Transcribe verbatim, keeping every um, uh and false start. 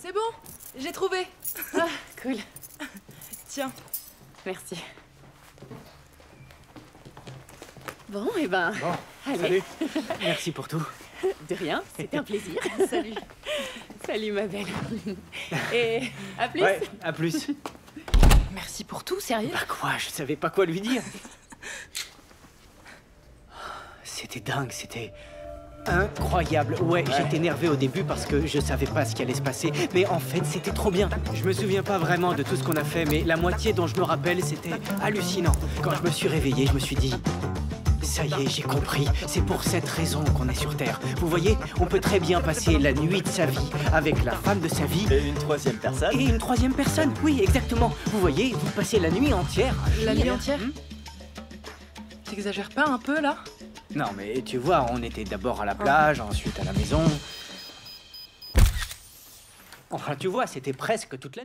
C'est bon, j'ai trouvé. Ah, cool. Tiens. Merci. Bon, et eh ben... Bon, allez. Salut. Merci pour tout. De rien, c'était un plaisir. Salut. Salut, ma belle. Et à plus. Ouais, à plus. Merci pour tout, sérieux. Bah quoi, je savais pas quoi lui dire. C'était dingue, c'était... incroyable. Ouais, ouais. J'étais énervé au début parce que je savais pas ce qui allait se passer. Mais en fait, c'était trop bien. Je me souviens pas vraiment de tout ce qu'on a fait, mais la moitié dont je me rappelle, c'était hallucinant. Quand je me suis réveillé, je me suis dit... Ça y est, j'ai compris. C'est pour cette raison qu'on est sur Terre. Vous voyez, on peut très bien passer la nuit de sa vie avec la femme de sa vie. Et une troisième personne. Et une troisième personne, oui, exactement. Vous voyez, vous passez la nuit entière. La nuit entière ? T'exagères pas un peu, là ? Non, mais tu vois, on était d'abord à la plage, ensuite à la maison. Enfin, tu vois, c'était presque toute la nuit.